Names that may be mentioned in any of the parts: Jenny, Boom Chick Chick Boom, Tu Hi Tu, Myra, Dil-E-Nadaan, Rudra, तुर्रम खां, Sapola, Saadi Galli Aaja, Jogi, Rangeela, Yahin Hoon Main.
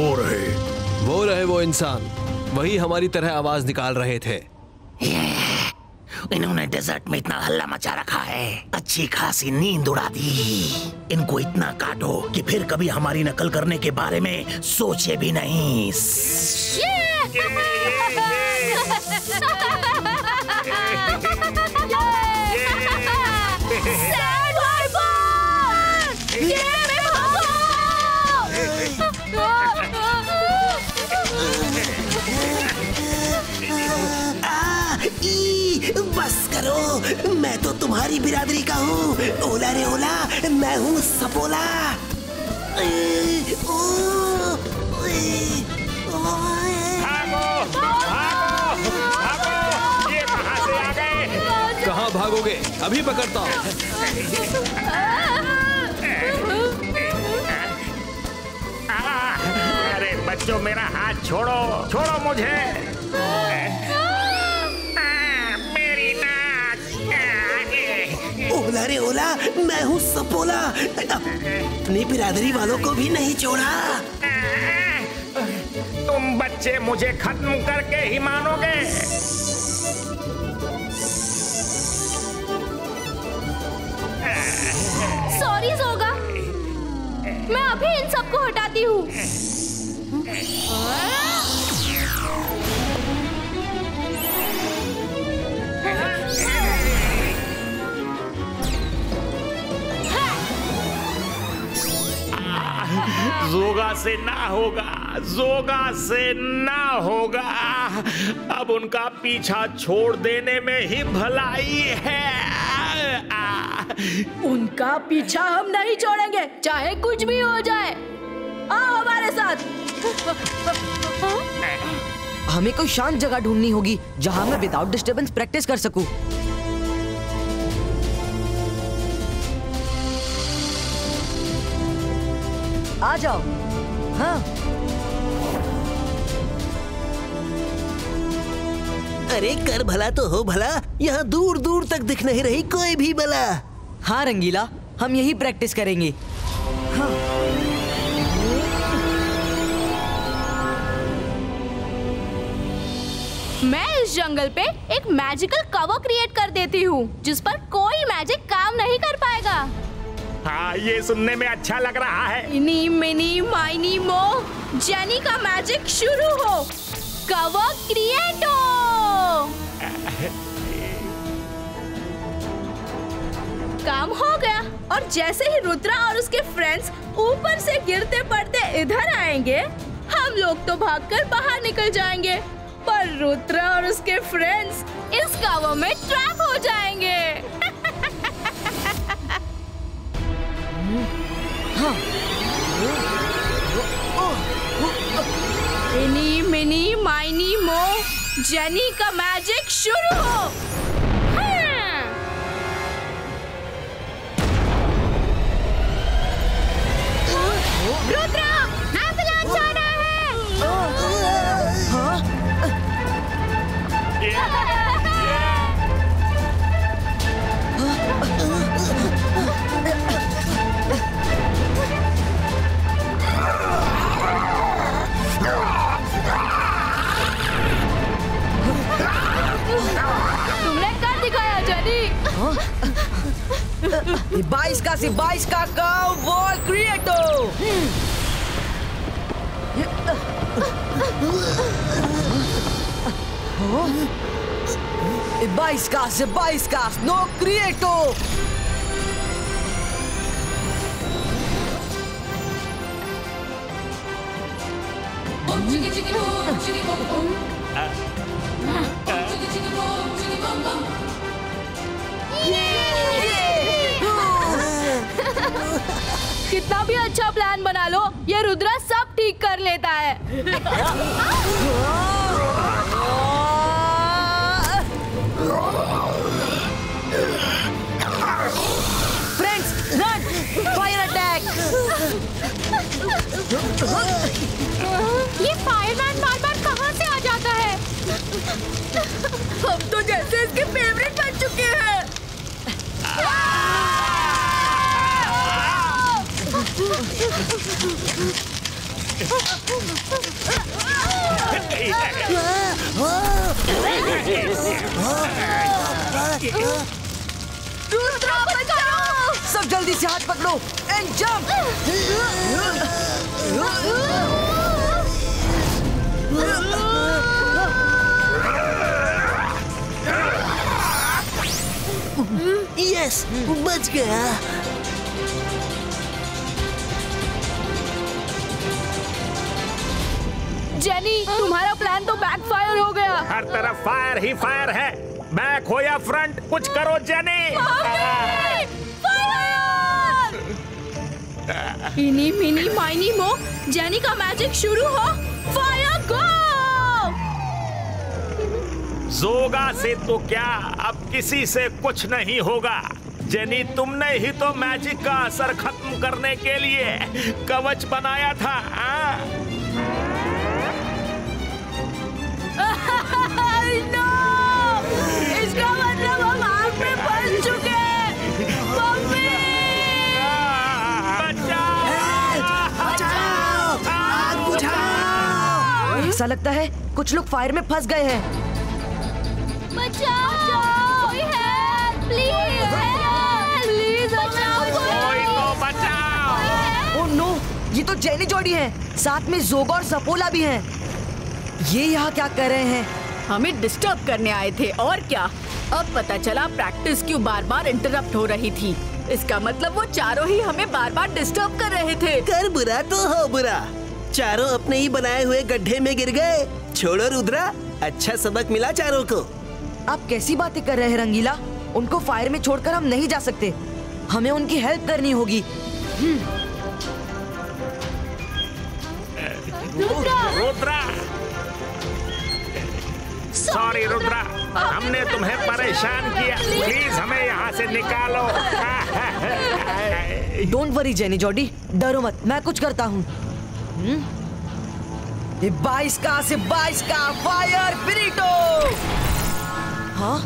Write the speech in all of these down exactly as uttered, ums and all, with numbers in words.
वो रहे वो रहे वो इंसान, वही हमारी तरह आवाज निकाल रहे थे। इन्होंने डेजर्ट में इतना हल्ला मचा रखा है, अच्छी खासी नींद उड़ा दी। इनको इतना काटो कि फिर कभी हमारी नकल करने के बारे में सोचे भी नहीं। बस करो, मैं तो तुम्हारी बिरादरी का हूँ। ओला रे ओला, मैं हूँ सपोला। भागो, भागो, भागो। ये कहाँ से आ गए? कहाँ भागोगे? अभी पकड़ता हूँ। अरे बच्चों, मेरा हाथ छोड़ो, छोड़ो मुझे। ओला रे ओला, मैं हूँ सपोला। अपनी बिरादरी वालों को भी नहीं छोड़ा। तुम बच्चे मुझे खत्म करके ही मानोगे। सॉरी जोगा, मैं अभी इन सबको हटाती हूँ। जोगा से ना होगा, जोगा से ना होगा। अब उनका पीछा छोड़ देने में ही भलाई है। आ, उनका पीछा हम नहीं छोड़ेंगे, चाहे कुछ भी हो जाए। आओ हमारे साथ। हमें कोई शांत जगह ढूंढनी होगी जहां मैं विदाउट डिस्टर्बेंस प्रैक्टिस कर सकूं। आ जाओ। हाँ, अरे कर भला तो हो भला, यहाँ दूर दूर तक दिख नहीं रही कोई भी भला। हाँ रंगीला, हम यही प्रैक्टिस करेंगे। हाँ। मैं इस जंगल पे एक मैजिकल कवर क्रिएट कर देती हूँ जिस पर कोई मैजिक काम नहीं कर पाएगा। हाँ, ये सुनने में अच्छा लग रहा है। इनी मिनी माइनी मो, जेनी का मैजिक शुरू हो। कवर क्रिएट हो। काम हो गया। और जैसे ही रुद्रा और उसके फ्रेंड्स ऊपर से गिरते पड़ते इधर आएंगे, हम लोग तो भागकर बाहर निकल जाएंगे, पर रुद्रा और उसके फ्रेंड्स इस कवर में ट्रैप हो जाएंगे। हाँ। इनी मिनी माइनी मो, जेनी का मैजिक शुरू हो। हाँ। रुद्रा, एम्बुलेंस आ रहा है। हाँ? yeah. तुमने कर दिखाया जेनी। हाँ? बाईस का से बाईस का का वॉल क्रिएट हो। बाईस का से बाईस का स्नो क्रिएट हो। चिकी चिकी हो, चिकी बम बम। चिकी चिकी हो, चिकी बम बम। कितना भी अच्छा प्लान बना लो, ये रुद्रा सब ठीक कर लेता है। Friends, run! Fire attack! ये फायरमैन बार-बार कहाँ से आ जाता है? हम तो जैसे इसके फेवरेट बन चुके हैं। रुद्रा बचाओ! सब जल्दी से हाथ पकड़ो एंड जंप। यस, बच गया। जेनी, तुम्हारा प्लान तो बैकफायर हो गया। हर तरफ फायर ही फायर है, बैक हो या फ्रंट, कुछ करो Jenny. Fire! Eeny meeny miny moe, Jenny का मैजिक शुरू हो। Fire go! जोगा से तो क्या, अब किसी से कुछ नहीं होगा। जेनी, तुमने ही तो मैजिक का असर खत्म करने के लिए कवच बनाया था। आ? No! इसका मतलब हम आग में पड़ चुके हैं। मम्मी! बचाओ! बचाओ! आग बुझाओ! ऐसा लगता है कुछ लोग फायर में फंस गए हैं। बचाओ! कोई है? प्लीज! प्लीज बचाओ! कोई तो बचाओ! Oh no! ये तो जेनी जोड़ी है, साथ में जोगा और सपोला भी हैं। ये यहाँ क्या कर रहे हैं? हमें डिस्टर्ब करने आए थे और क्या। अब पता चला प्रैक्टिस क्यों बार बार इंटरप्ट हो रही थी। इसका मतलब वो चारों ही हमें बार बार डिस्टर्ब कर रहे थे। कर बुरा तो हो बुरा, चारों अपने ही बनाए हुए गड्ढे में गिर गए। छोड़ो रुद्रा, अच्छा सबक मिला चारों को। आप कैसी बातें कर रहे हैं रंगीला? उनको फायर में छोड़कर हम नहीं जा सकते, हमें उनकी हेल्प करनी होगी। सॉरी रुद्रा, हमने तुम्हें परेशान किया। प्लीज हमें यहाँ से निकालो। डोंट वरी जेनी जोडी, डरो मत, मैं कुछ करता हूँ। बाईस का से बाईस का फायर प्रीटो। हाँ,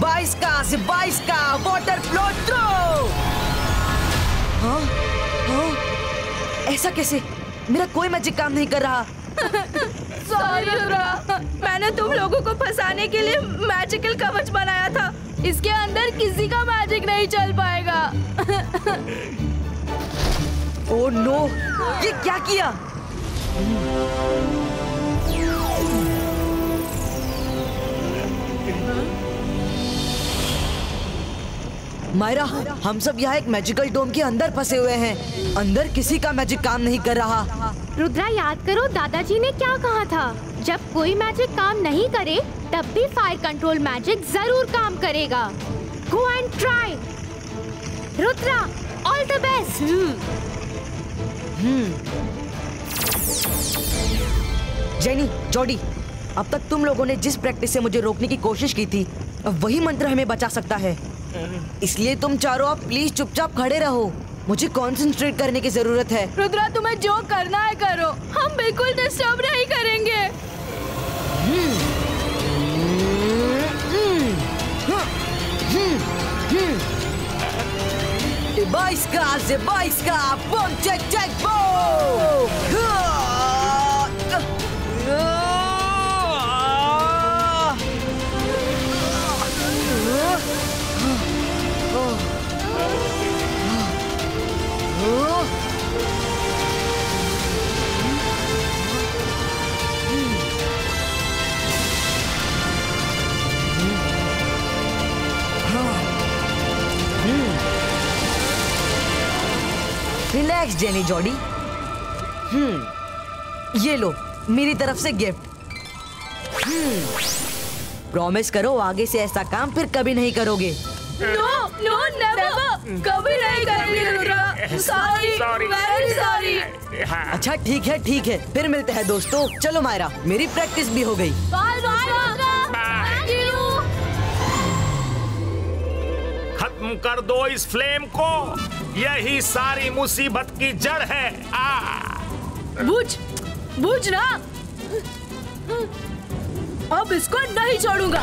बाईस का से बाईस का वाटर फ्लोट थ्रो। हाँ हाँ, ऐसा कैसे? मेरा कोई मैजिक काम नहीं कर रहा। सॉरी रुद्रा, मैंने तुम लोगों को फंसाने के लिए मैजिकल कवच बनाया था। इसके अंदर किसी का मैजिक नहीं चल पाएगा। ओह नो, ये क्या किया? मायरा, हम सब यहाँ एक मैजिकल डोम के अंदर फंसे हुए हैं। अंदर किसी का मैजिक काम नहीं कर रहा। रुद्रा, याद करो दादाजी ने क्या कहा था, जब कोई मैजिक काम नहीं करे तब भी फायर कंट्रोल मैजिक जरूर काम करेगा। Go and try Rudra, all the best. Hmm. Jenny जोडी, अब तक तुम लोगों ने जिस प्रैक्टिस से मुझे रोकने की कोशिश की थी, अब वही मंत्र हमें बचा सकता है। इसलिए तुम चारों आप प्लीज चुपचाप खड़े रहो, मुझे कंसंट्रेट करने की जरूरत है। रुद्रा, तुम्हें जो करना है करो, हम बिल्कुल डिस्टर्ब नहीं करेंगे। बाईस का से बाईस का बम चेक चेक बम। Relax Jenny Jodie. हम्म, ये लो मेरी तरफ से गिफ्ट। हम्म, प्रॉमिस करो आगे से ऐसा काम फिर कभी नहीं करोगे। नो नो नेवर, कभी नहीं करेंगे रुद्रा। Sorry, very sorry. अच्छा ठीक है ठीक है, फिर मिलते हैं दोस्तों। चलो मायरा, मेरी प्रैक्टिस भी हो गई। Bye bye Rudra, thank you. खत्म कर दो इस फ्लेम को, यही सारी मुसीबत की जड़ है। आ। बुझ, बुझ ना, अब इसको नहीं छोड़ूंगा।